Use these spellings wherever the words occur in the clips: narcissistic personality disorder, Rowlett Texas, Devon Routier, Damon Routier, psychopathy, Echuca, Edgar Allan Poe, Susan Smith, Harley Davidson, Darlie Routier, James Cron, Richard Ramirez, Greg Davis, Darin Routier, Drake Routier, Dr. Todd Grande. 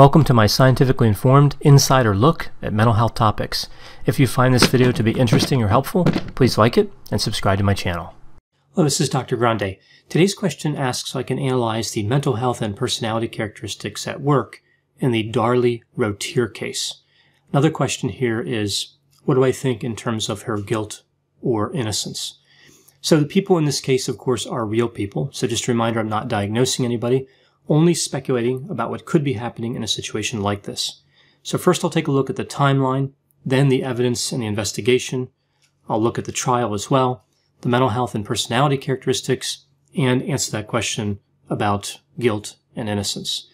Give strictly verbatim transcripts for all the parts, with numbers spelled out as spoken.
Welcome to my scientifically informed insider look at mental health topics. If you find this video to be interesting or helpful, please like it and subscribe to my channel. Hello, this is Doctor Grande. Today's question asks if I can analyze the mental health and personality characteristics at work in the Darlie Routier case. Another question here is, what do I think in terms of her guilt or innocence? So the people in this case, of course, are real people. So just a reminder, I'm not diagnosing anybody, only speculating about what could be happening in a situation like this. So first I'll take a look at the timeline, then the evidence and the investigation. I'll look at the trial as well, the mental health and personality characteristics, and answer that question about guilt and innocence.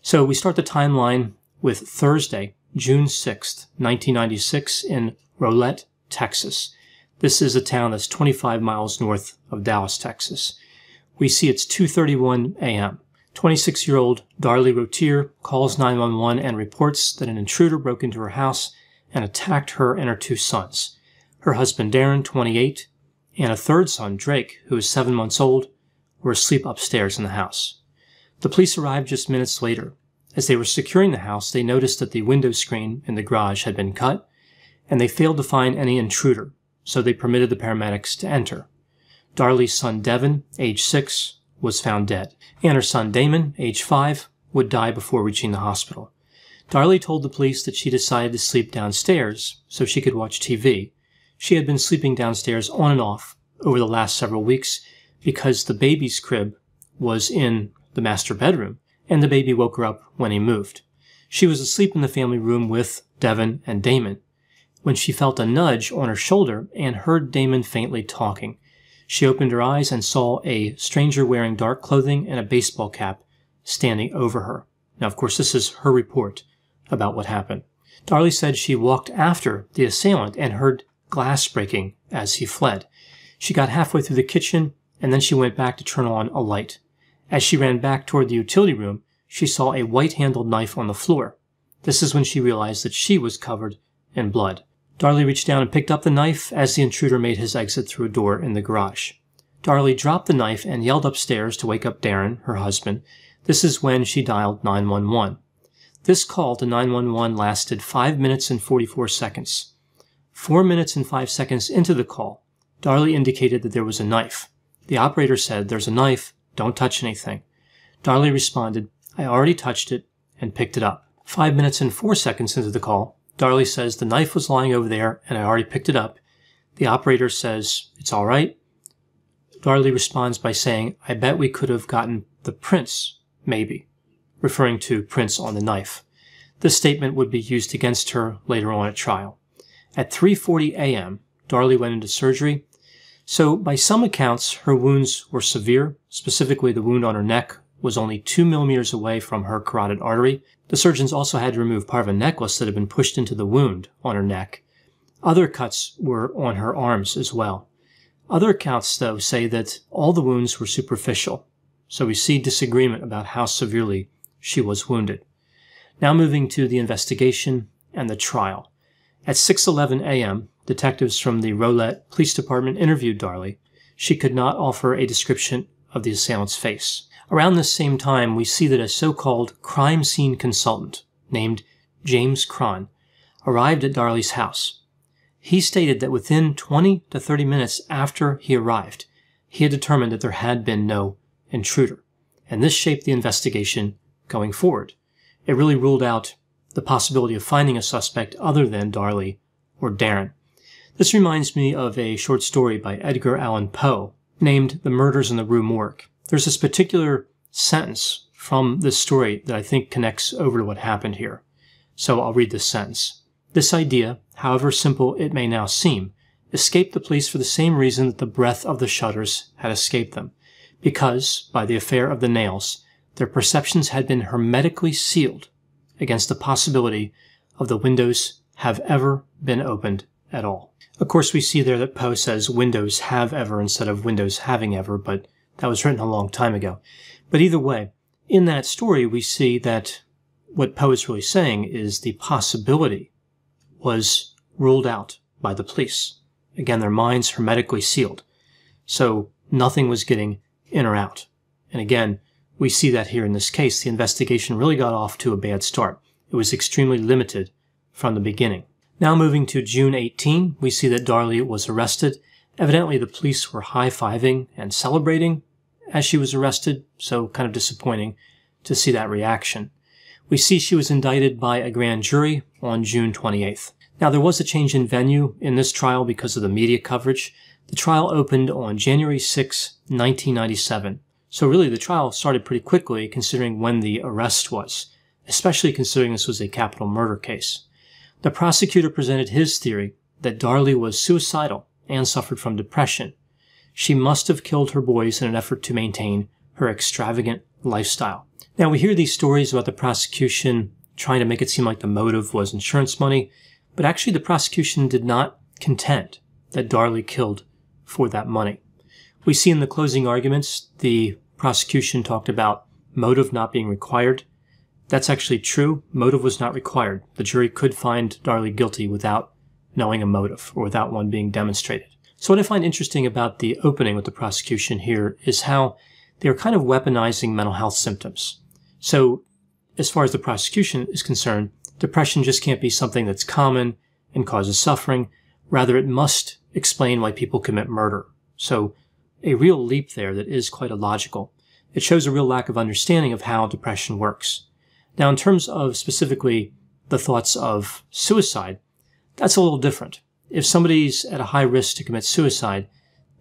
So we start the timeline with Thursday, June sixth, nineteen ninety-six in Rowlett, Texas. This is a town that's twenty-five miles north of Dallas, Texas. We see it's two thirty-one a m twenty-six-year-old Darlie Routier calls nine one one and reports that an intruder broke into her house and attacked her and her two sons, her husband Darin, twenty-eight, and a third son, Drake, who is seven months old, were asleep upstairs in the house. The police arrived just minutes later. As they were securing the house, they noticed that the window screen in the garage had been cut, and they failed to find any intruder, so they permitted the paramedics to enter. Darlie's son Devon, age six, was found dead, and her son Damon, age five, would die before reaching the hospital. Darlie told the police that she decided to sleep downstairs so she could watch T V. She had been sleeping downstairs on and off over the last several weeks because the baby's crib was in the master bedroom, and the baby woke her up when he moved. She was asleep in the family room with Devon and Damon when she felt a nudge on her shoulder and heard Damon faintly talking. She opened her eyes and saw a stranger wearing dark clothing and a baseball cap standing over her. Now, of course, this is her report about what happened. Darlie said she walked after the assailant and heard glass breaking as he fled. She got halfway through the kitchen, and then she went back to turn on a light. As she ran back toward the utility room, she saw a white-handled knife on the floor. This is when she realized that she was covered in blood. Darlie reached down and picked up the knife as the intruder made his exit through a door in the garage. Darlie dropped the knife and yelled upstairs to wake up Darin, her husband. This is when she dialed nine one one. This call to nine one one lasted five minutes and forty-four seconds. four minutes and five seconds into the call, Darlie indicated that there was a knife. The operator said, "There's a knife, don't touch anything." Darlie responded, "I already touched it," and picked it up. five minutes and four seconds into the call, Darlie says, "The knife was lying over there, and I already picked it up." The operator says, "It's all right." Darlie responds by saying, "I bet we could have gotten the prints, maybe," referring to prints on the knife. This statement would be used against her later on at trial. At three forty a m, Darlie went into surgery. So, by some accounts, her wounds were severe. Specifically, the wound on her neck was only two millimeters away from her carotid artery. The surgeons also had to remove part of a necklace that had been pushed into the wound on her neck. Other cuts were on her arms as well. Other accounts, though, say that all the wounds were superficial, so we see disagreement about how severely she was wounded. Now moving to the investigation and the trial. At six eleven a m, detectives from the Rowlett Police Department interviewed Darlie. She could not offer a description of the assailant's face. Around this same time, we see that a so-called crime scene consultant named James Cron arrived at Darlie's house. He stated that within twenty to thirty minutes after he arrived, he had determined that there had been no intruder, and this shaped the investigation going forward. It really ruled out the possibility of finding a suspect other than Darlie or Darin. This reminds me of a short story by Edgar Allan Poe named The Murders in the Rue Morgue. There's this particular sentence from this story that I think connects over to what happened here. So I'll read this sentence. "This idea, however simple it may now seem, escaped the police for the same reason that the breath of the shutters had escaped them, because, by the affair of the nails, their perceptions had been hermetically sealed against the possibility of the windows have ever been opened at all." Of course, we see there that Poe says windows have ever instead of windows having ever, but that was written a long time ago. But either way, in that story, we see that what Poe is really saying is the possibility was ruled out by the police. Again, their minds hermetically sealed. So nothing was getting in or out. And again, We see that here in this case, the investigation really got off to a bad start. It was extremely limited from the beginning. Now moving to June eighteenth, we see that Darlie was arrested. Evidently the police were high-fiving and celebrating as she was arrested, so kind of disappointing to see that reaction. We see she was indicted by a grand jury on June twenty-eighth. Now there was a change in venue in this trial because of the media coverage. The trial opened on January sixth, nineteen ninety-seven. So really the trial started pretty quickly considering when the arrest was, especially considering this was a capital murder case. The prosecutor presented his theory that Darlie was suicidal and suffered from depression. She must have killed her boys in an effort to maintain her extravagant lifestyle. Now we hear these stories about the prosecution trying to make it seem like the motive was insurance money, but actually the prosecution did not contend that Darlie killed for that money. We see in the closing arguments the prosecution talked about motive not being required. That's actually true. Motive was not required. The jury could find Darlie guilty without knowing a motive or without one being demonstrated. So what I find interesting about the opening with the prosecution here is how they're kind of weaponizing mental health symptoms. So as far as the prosecution is concerned, depression just can't be something that's common and causes suffering. Rather, it must explain why people commit murder. So a real leap there that is quite illogical. It shows a real lack of understanding of how depression works. Now, in terms of specifically the thoughts of suicide, that's a little different. If somebody's at a high risk to commit suicide,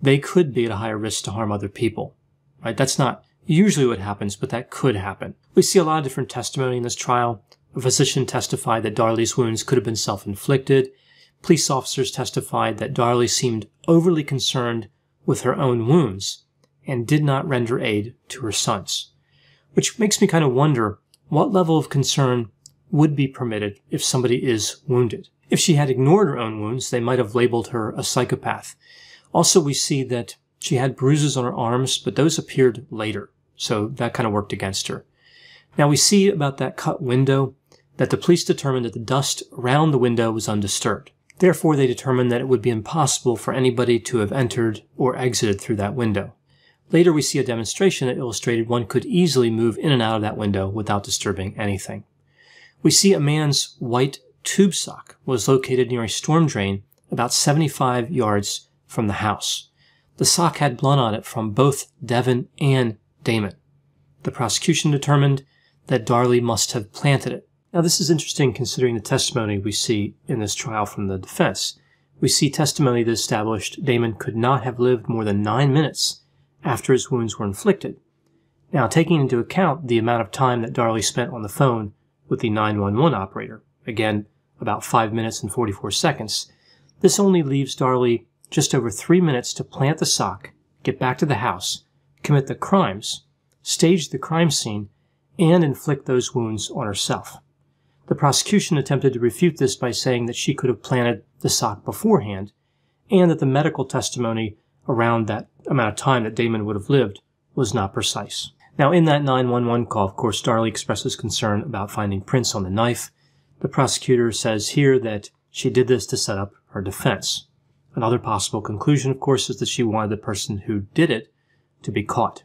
they could be at a higher risk to harm other people, right? That's not usually what happens, but that could happen. We see a lot of different testimony in this trial. A physician testified that Darlie's wounds could have been self-inflicted. Police officers testified that Darlie seemed overly concerned with her own wounds and did not render aid to her sons, which makes me kind of wonder what level of concern would be permitted if somebody is wounded. If she had ignored her own wounds, they might have labeled her a psychopath. Also, we see that she had bruises on her arms, but those appeared later, so that kind of worked against her. Now, we see about that cut window that the police determined that the dust around the window was undisturbed. Therefore, they determined that it would be impossible for anybody to have entered or exited through that window. Later, we see a demonstration that illustrated one could easily move in and out of that window without disturbing anything. We see a man's white tube sock was located near a storm drain about seventy-five yards from the house. The sock had blood on it from both Devon and Damon. The prosecution determined that Darlie must have planted it. Now, this is interesting considering the testimony we see in this trial from the defense. We see testimony that established Damon could not have lived more than nine minutes after his wounds were inflicted. Now, taking into account the amount of time that Darlie spent on the phone with the nine one one operator, again, about five minutes and forty-four seconds, this only leaves Darlie just over three minutes to plant the sock, get back to the house, commit the crimes, stage the crime scene, and inflict those wounds on herself. The prosecution attempted to refute this by saying that she could have planted the sock beforehand, and that the medical testimony around that amount of time that Damon would have lived was not precise. Now, in that nine one one call, of course, Darlie expresses concern about finding prints on the knife. The prosecutor says here that she did this to set up her defense. Another possible conclusion, of course, is that she wanted the person who did it to be caught.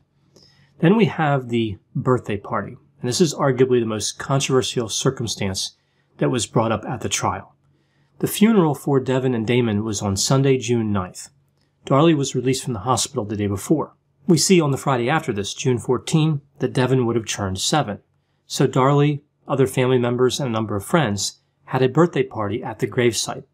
Then we have the birthday party, and this is arguably the most controversial circumstance that was brought up at the trial. The funeral for Devon and Damon was on Sunday, June ninth. Darlie was released from the hospital the day before. We see on the Friday after this, June fourteenth, that Devon would have turned seven. So Darlie, other family members, and a number of friends had a birthday party at the gravesite.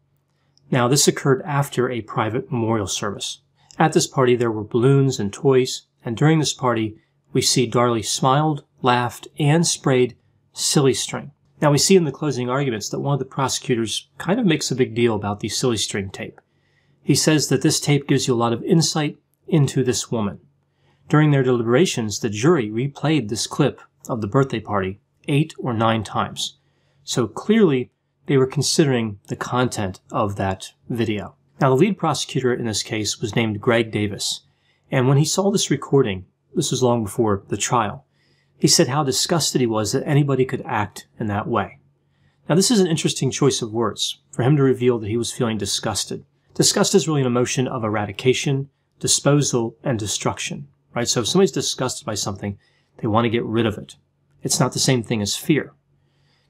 Now, this occurred after a private memorial service. At this party, there were balloons and toys, and during this party, we see Darlie smiled, laughed, and sprayed silly string. Now, we see in the closing arguments that one of the prosecutors kind of makes a big deal about the silly string tape. He says that this tape gives you a lot of insight into this woman. During their deliberations, the jury replayed this clip of the birthday party eight or nine times. So clearly, they were considering the content of that video. Now, the lead prosecutor in this case was named Greg Davis, and when he saw this recording, this was long before the trial, he said how disgusted he was that anybody could act in that way. Now, this is an interesting choice of words for him to reveal that he was feeling disgusted. Disgust is really an emotion of eradication, disposal, and destruction, right? So if somebody's disgusted by something, They want to get rid of it. It's not the same thing as fear.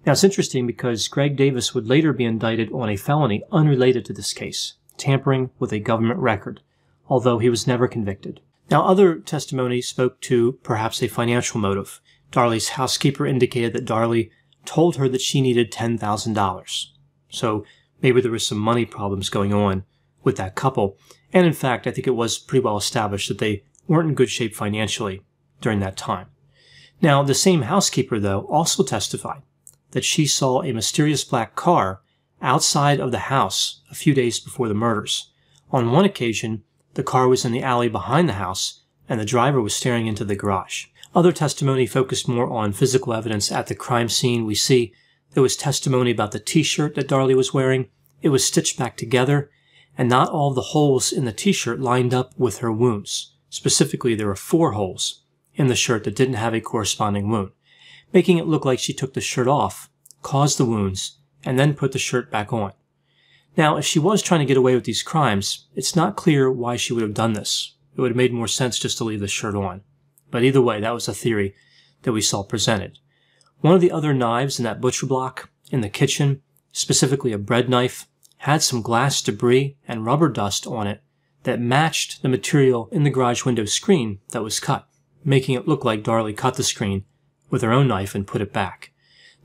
Now, it's interesting because Greg Davis would later be indicted on a felony unrelated to this case, tampering with a government record, although he was never convicted. Now, other testimony spoke to perhaps a financial motive. Darlie's housekeeper indicated that Darlie told her that she needed ten thousand dollars. So maybe there were some money problems going on with that couple. And in fact, I think it was pretty well established that they weren't in good shape financially during that time. Now, the same housekeeper, though, also testified that she saw a mysterious black car outside of the house a few days before the murders. On one occasion, the car was in the alley behind the house, and the driver was staring into the garage. Other testimony focused more on physical evidence at the crime scene. We see there was testimony about the t-shirt that Darlie was wearing. It was stitched back together, and not all the holes in the t-shirt lined up with her wounds. Specifically, there were four holes in the shirt that didn't have a corresponding wound, making it look like she took the shirt off, caused the wounds, and then put the shirt back on. Now, if she was trying to get away with these crimes, it's not clear why she would have done this. It would have made more sense just to leave the shirt on. But either way, that was a theory that we saw presented. One of the other knives in that butcher block in the kitchen, specifically a bread knife, had some glass debris and rubber dust on it that matched the material in the garage window screen that was cut, making it look like Darlie cut the screen with her own knife and put it back.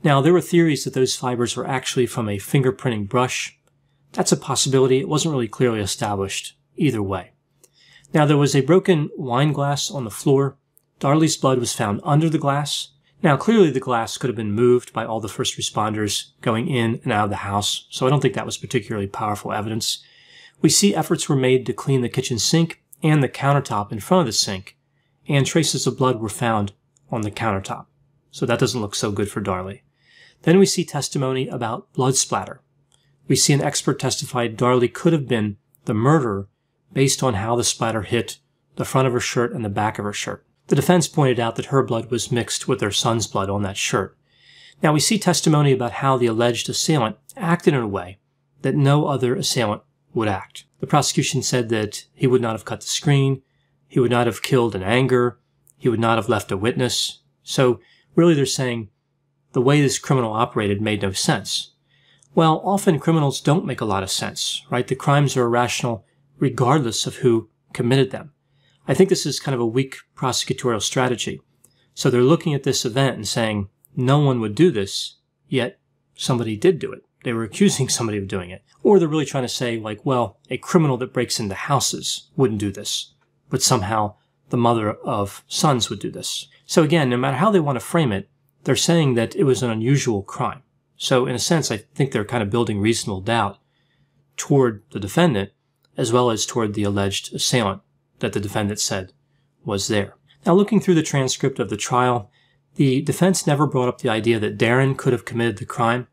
Now, there were theories that those fibers were actually from a fingerprinting brush. That's a possibility. It wasn't really clearly established either way. Now, there was a broken wine glass on the floor. Darlie's blood was found under the glass. Now, clearly the glass could have been moved by all the first responders going in and out of the house, so I don't think that was particularly powerful evidence. We see efforts were made to clean the kitchen sink and the countertop in front of the sink, and traces of blood were found on the countertop. So that doesn't look so good for Darlie. Then we see testimony about blood splatter. We see an expert testify Darlie could have been the murderer based on how the splatter hit the front of her shirt and the back of her shirt. The defense pointed out that her blood was mixed with her son's blood on that shirt. Now, we see testimony about how the alleged assailant acted in a way that no other assailant would act. The prosecution said that he would not have cut the screen, he would not have killed in anger, he would not have left a witness. So really, they're saying the way this criminal operated made no sense. Well, often criminals don't make a lot of sense, right? The crimes are irrational regardless of who committed them. I think this is kind of a weak prosecutorial strategy. So they're looking at this event and saying, no one would do this, yet somebody did do it. They were accusing somebody of doing it. Or they're really trying to say, like, well, a criminal that breaks into houses wouldn't do this, but somehow the mother of sons would do this. So again, no matter how they want to frame it, they're saying that it was an unusual crime. So in a sense, I think they're kind of building reasonable doubt toward the defendant as well as toward the alleged assailant that the defendant said was there. Now, looking through the transcript of the trial, the defense never brought up the idea that Darin could have committed the crime.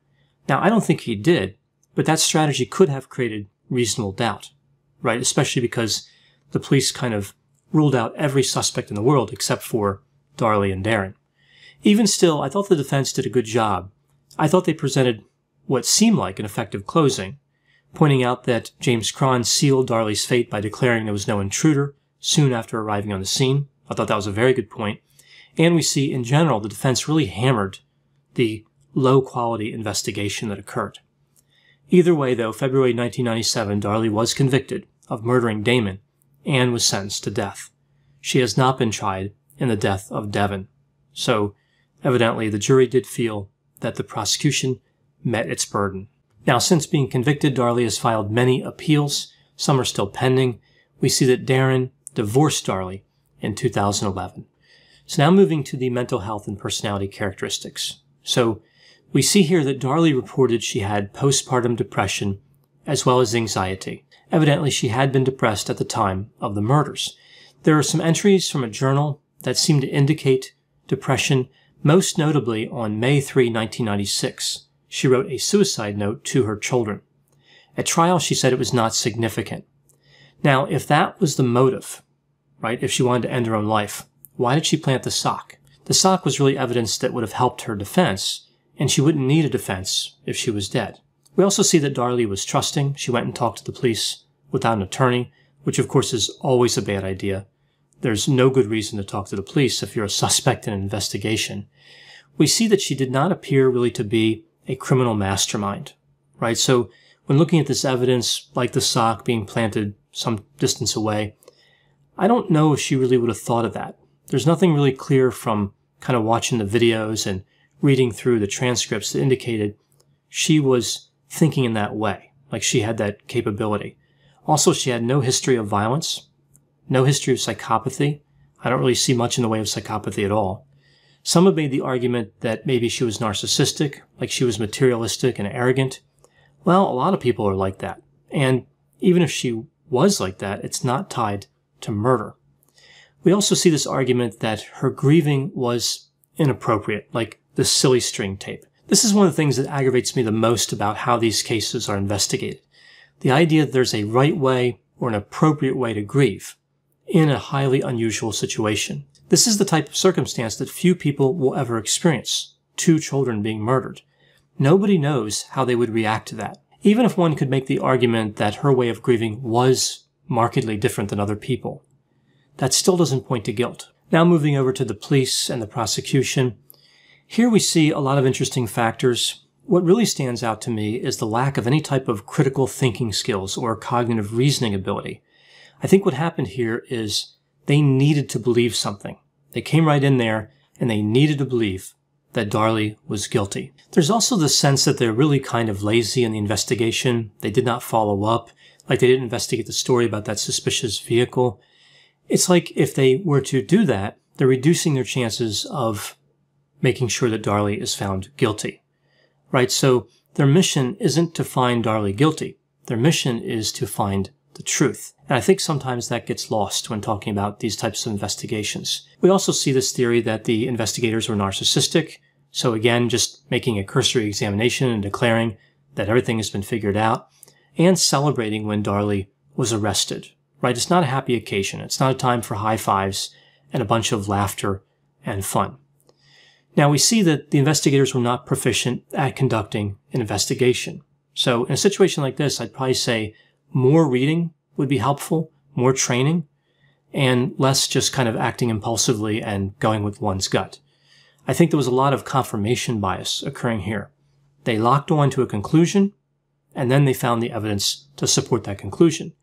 Now, I don't think he did, but that strategy could have created reasonable doubt, right? Especially because the police kind of ruled out every suspect in the world except for Darlie and Darin. Even still, I thought the defense did a good job. I thought they presented what seemed like an effective closing, pointing out that James Cron sealed Darlie's fate by declaring there was no intruder soon after arriving on the scene. I thought that was a very good point. And we see, in general, the defense really hammered the low-quality investigation that occurred. Either way, though, February nineteen ninety-seven, Darlie was convicted of murdering Damon and was sentenced to death. She has not been tried in the death of Devon. So, evidently, the jury did feel that the prosecution met its burden. Now, since being convicted, Darlie has filed many appeals. Some are still pending. We see that Darin divorced Darlie in two thousand eleven. So now moving to the mental health and personality characteristics. So, we see here that Darlie reported she had postpartum depression as well as anxiety. Evidently, she had been depressed at the time of the murders. There are some entries from a journal that seem to indicate depression, most notably on May three, nineteen ninety-six. She wrote a suicide note to her children. At trial, she said it was not significant. Now, if that was the motive, right, if she wanted to end her own life, why did she plant the sock? The sock was really evidence that would have helped her defense, and she wouldn't need a defense if she was dead. We also see that Darlie was trusting. She went and talked to the police without an attorney, which of course is always a bad idea. There's no good reason to talk to the police if you're a suspect in an investigation. We see that she did not appear really to be a criminal mastermind, right? So when looking at this evidence, like the sock being planted some distance away, I don't know if she really would have thought of that. There's nothing really clear from kind of watching the videos and reading through the transcripts that indicated she was thinking in that way, like she had that capability. Also, she had no history of violence, no history of psychopathy. I don't really see much in the way of psychopathy at all. Some have made the argument that maybe she was narcissistic, like she was materialistic and arrogant. Well, a lot of people are like that. And even if she was like that, it's not tied to murder. We also see this argument that her grieving was inappropriate, like the silly string tape. This is one of the things that aggravates me the most about how these cases are investigated. The idea that there's a right way or an appropriate way to grieve in a highly unusual situation. This is the type of circumstance that few people will ever experience, two children being murdered. Nobody knows how they would react to that. Even if one could make the argument that her way of grieving was markedly different than other people, that still doesn't point to guilt. Now moving over to the police and the prosecution. Here we see a lot of interesting factors. What really stands out to me is the lack of any type of critical thinking skills or cognitive reasoning ability. I think what happened here is they needed to believe something. They came right in there and they needed to believe that Darlie was guilty. There's also the sense that they're really kind of lazy in the investigation. They did not follow up, like they didn't investigate the story about that suspicious vehicle. It's like if they were to do that, they're reducing their chances of making sure that Darlie is found guilty, right? So their mission isn't to find Darlie guilty. Their mission is to find the truth. And I think sometimes that gets lost when talking about these types of investigations. We also see this theory that the investigators were narcissistic. So again, just making a cursory examination and declaring that everything has been figured out and celebrating when Darlie was arrested. Right? It's not a happy occasion. It's not a time for high fives and a bunch of laughter and fun. Now we see that the investigators were not proficient at conducting an investigation. So in a situation like this, I'd probably say more reading would be helpful, more training, and less just kind of acting impulsively and going with one's gut. I think there was a lot of confirmation bias occurring here. They locked on to a conclusion, and then they found the evidence to support that conclusion,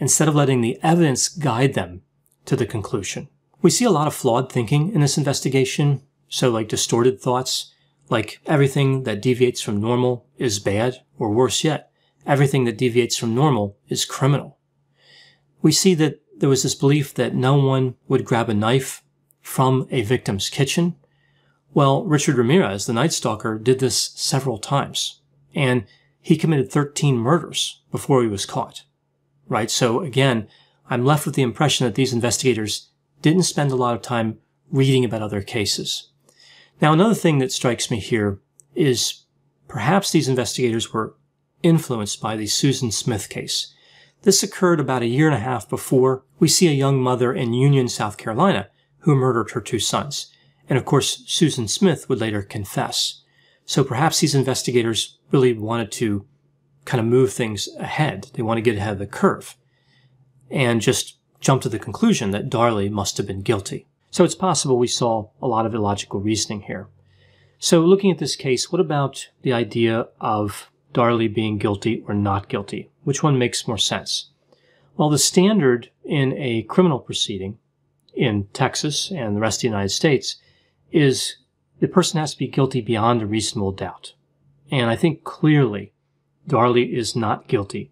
instead of letting the evidence guide them to the conclusion. We see a lot of flawed thinking in this investigation, so like distorted thoughts, like everything that deviates from normal is bad, or worse yet, everything that deviates from normal is criminal. We see that there was this belief that no one would grab a knife from a victim's kitchen. Well, Richard Ramirez, the Night Stalker, did this several times, and he committed thirteen murders before he was caught. Right? So again, I'm left with the impression that these investigators didn't spend a lot of time reading about other cases. Now, another thing that strikes me here is perhaps these investigators were influenced by the Susan Smith case. This occurred about a year and a half before. We see a young mother in Union, South Carolina, who murdered her two sons. And of course, Susan Smith would later confess. So perhaps these investigators really wanted to kind of move things ahead. They want to get ahead of the curve and just jump to the conclusion that Darlie must have been guilty. So it's possible we saw a lot of illogical reasoning here. So looking at this case, what about the idea of Darlie being guilty or not guilty? Which one makes more sense? Well, the standard in a criminal proceeding in Texas and the rest of the United States is the person has to be guilty beyond a reasonable doubt. And I think clearly Darlie is not guilty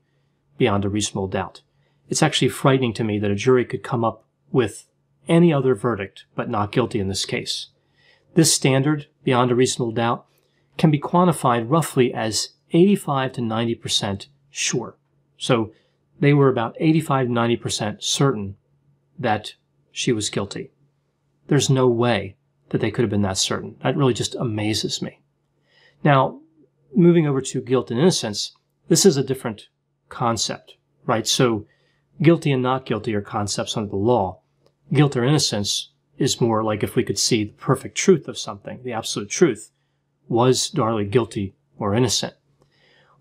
beyond a reasonable doubt. It's actually frightening to me that a jury could come up with any other verdict but not guilty in this case. This standard, beyond a reasonable doubt, can be quantified roughly as eighty-five to ninety percent sure. So they were about eighty-five to ninety percent certain that she was guilty. There's no way that they could have been that certain. That really just amazes me. Now, moving over to guilt and innocence, this is a different concept, right? So guilty and not guilty are concepts under the law. Guilt or innocence is more like if we could see the perfect truth of something, the absolute truth. Was Darlie guilty or innocent?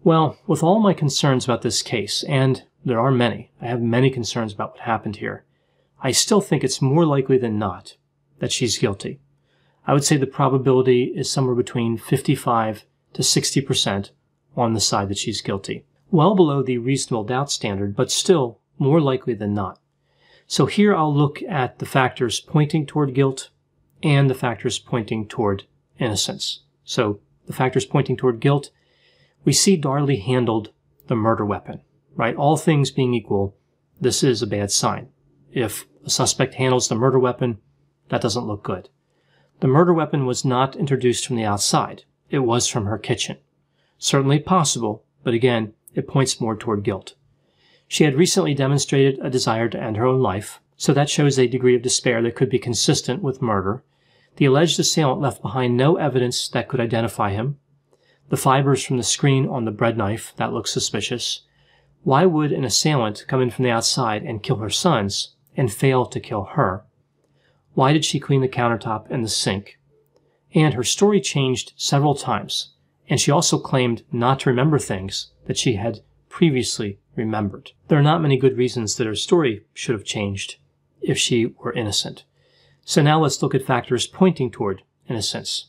Well, with all my concerns about this case, and there are many, I have many concerns about what happened here, I still think it's more likely than not that she's guilty. I would say the probability is somewhere between fifty-five to sixty percent on the side that she's guilty. Well below the reasonable doubt standard, but still more likely than not. So here I'll look at the factors pointing toward guilt and the factors pointing toward innocence. So the factors pointing toward guilt, we see Darlie handled the murder weapon, right? All things being equal, this is a bad sign. If a suspect handles the murder weapon, that doesn't look good. The murder weapon was not introduced from the outside. It was from her kitchen. Certainly possible, but again, it points more toward guilt. She had recently demonstrated a desire to end her own life, so that shows a degree of despair that could be consistent with murder. The alleged assailant left behind no evidence that could identify him. The fibers from the screen on the bread knife, that looks suspicious. Why would an assailant come in from the outside and kill her sons and fail to kill her? Why did she clean the countertop and the sink? And her story changed several times, and she also claimed not to remember things that she had previously remembered. There are not many good reasons that her story should have changed if she were innocent. So now let's look at factors pointing toward innocence.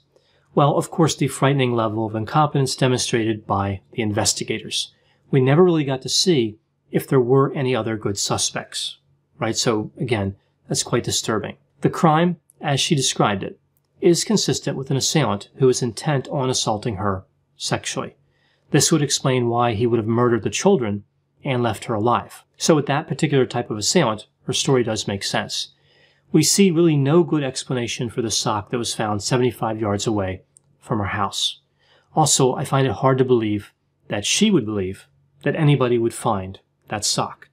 Well, of course, the frightening level of incompetence demonstrated by the investigators. We never really got to see if there were any other good suspects, right? So again, that's quite disturbing. The crime, as she described it, is consistent with an assailant who is intent on assaulting her sexually. This would explain why he would have murdered the children and left her alive. So with that particular type of assailant, her story does make sense. We see really no good explanation for the sock that was found seventy-five yards away from her house. Also, I find it hard to believe that she would believe that anybody would find that sock.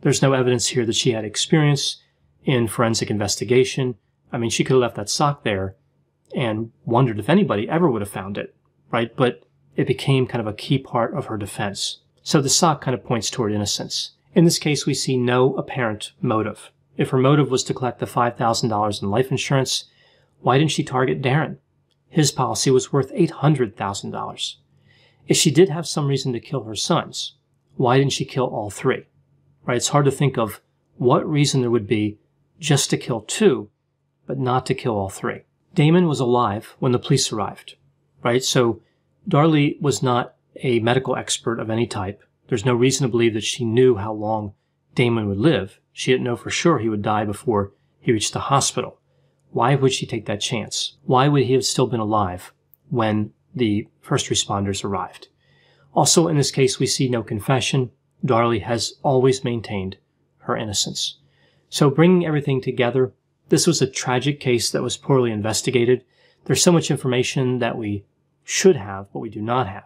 There's no evidence here that she had experience in forensic investigation. I mean, she could have left that sock there and wondered if anybody ever would have found it, right? But it became kind of a key part of her defense. So the sock kind of points toward innocence. In this case, we see no apparent motive. If her motive was to collect the five thousand dollars in life insurance, why didn't she target Darin? His policy was worth eight hundred thousand dollars. If she did have some reason to kill her sons, why didn't she kill all three? Right? It's hard to think of what reason there would be just to kill two, but not to kill all three. Damon was alive when the police arrived, right? So Darlie was not a medical expert of any type. There's no reason to believe that she knew how long Damon would live. She didn't know for sure he would die before he reached the hospital. Why would she take that chance? Why would he have still been alive when the first responders arrived? Also, in this case, we see no confession. Darlie has always maintained her innocence. So bringing everything together, this was a tragic case that was poorly investigated. There's so much information that we should have, but we do not have.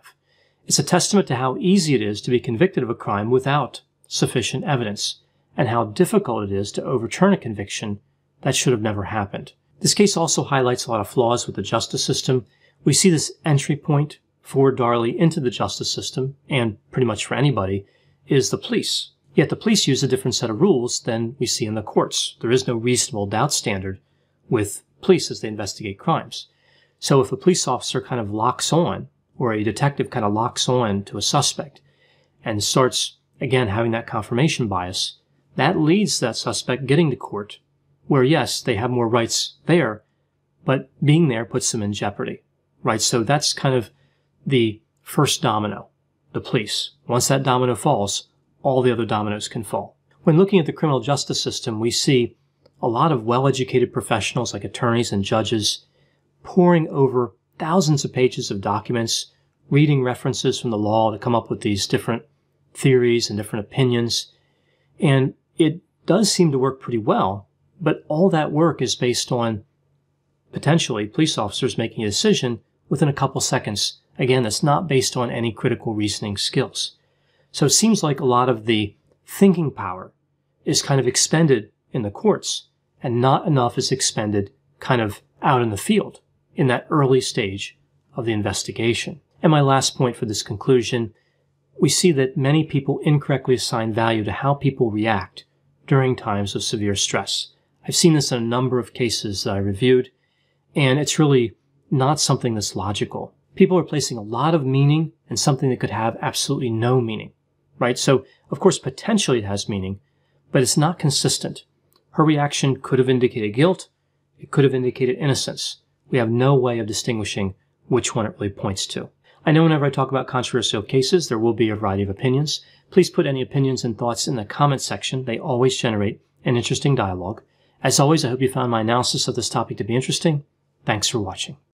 It's a testament to how easy it is to be convicted of a crime without sufficient evidence, and how difficult it is to overturn a conviction that should have never happened. This case also highlights a lot of flaws with the justice system. We see this entry point for Darlie into the justice system, and pretty much for anybody, is the police. Yet the police use a different set of rules than we see in the courts. There is no reasonable doubt standard with police as they investigate crimes. So if a police officer kind of locks on, or a detective kind of locks on to a suspect and starts, again, having that confirmation bias, that leads that suspect getting to court, where, yes, they have more rights there, but being there puts them in jeopardy, right? So that's kind of the first domino, the police. Once that domino falls, all the other dominoes can fall. When looking at the criminal justice system, we see a lot of well-educated professionals like attorneys and judges poring over thousands of pages of documents, reading references from the law to come up with these different theories and different opinions. And it does seem to work pretty well, but all that work is based on potentially police officers making a decision within a couple seconds. Again, that's not based on any critical reasoning skills. So it seems like a lot of the thinking power is kind of expended in the courts, and not enough is expended kind of out in the field in that early stage of the investigation. And my last point for this conclusion, we see that many people incorrectly assign value to how people react during times of severe stress. I've seen this in a number of cases that I reviewed, and it's really not something that's logical. People are placing a lot of meaning in something that could have absolutely no meaning. Right? So, of course, potentially it has meaning, but it's not consistent. her reaction could have indicated guilt. It could have indicated innocence. We have no way of distinguishing which one it really points to. I know whenever I talk about controversial cases, there will be a variety of opinions. Please put any opinions and thoughts in the comments section. They always generate an interesting dialogue. As always, I hope you found my analysis of this topic to be interesting. Thanks for watching.